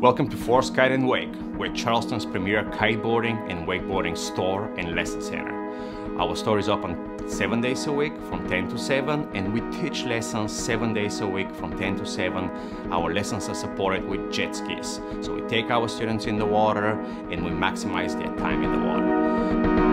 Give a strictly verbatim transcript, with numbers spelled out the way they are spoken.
Welcome to Force Kite and Wake, we're Charleston's premier kiteboarding and wakeboarding store and lesson center. Our store is open seven days a week from ten to seven, and we teach lessons seven days a week from ten to seven. Our lessons are supported with jet skis, so we take our students in the water and we maximize their time in the water.